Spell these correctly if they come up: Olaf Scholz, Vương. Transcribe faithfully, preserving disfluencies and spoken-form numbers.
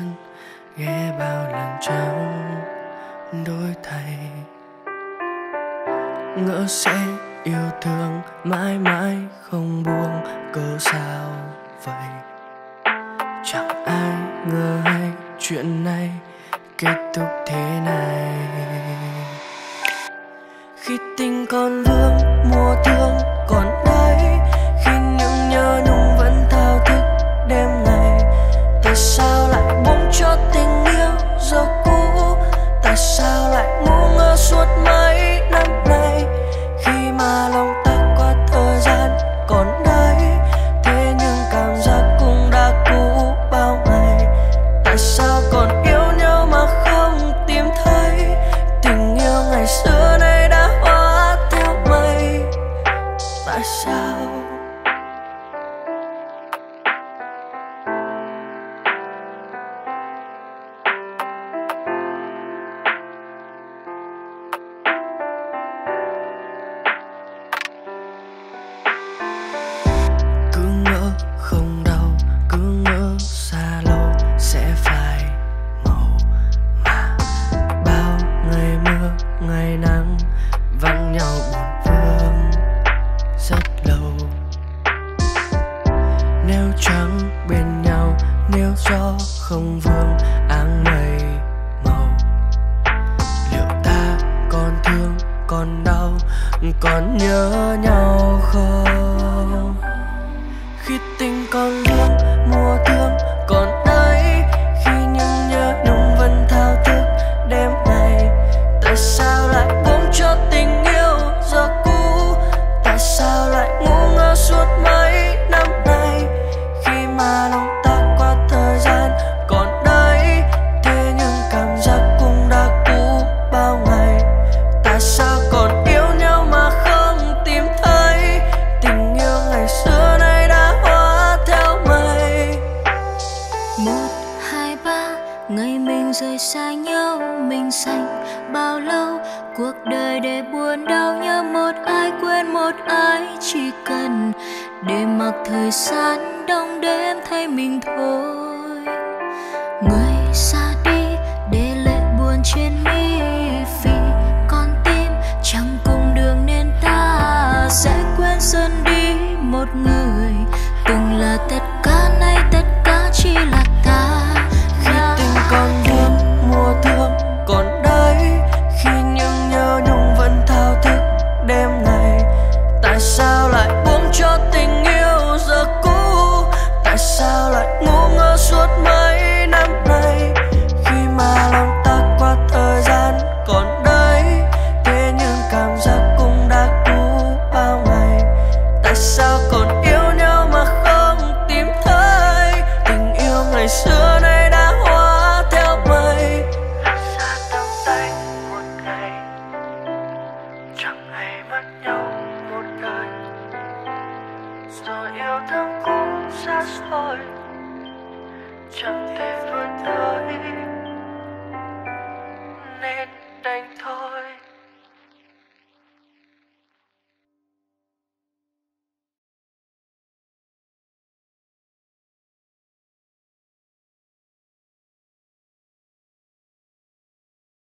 xuân ghé bao lần trao đổi thay. Ngỡ sẽ yêu thương mãi mãi không buông, cớ sao vậy? Chẳng ai ngờ hay chuyện này kết thúc thế này. Khi tình còn vương mùa thương còn đấy, khi những nhớ nhung vẫn thao thức đêm ngày. Tại sao lại buông cho tình yêu giờ cũ? Tại sao lại ngu ngơ suốt mấy năm nay? Khi mà lòng ta qua thời gian còn đấy, thế nhưng cảm giác cũng đã cũ bao ngày. Tại sao còn yêu nhau mà không tìm thấy? Tình yêu ngày xưa nay đã hóa theo mây. Tại sao? Thời gian đông đêm thay mình thôi người xa.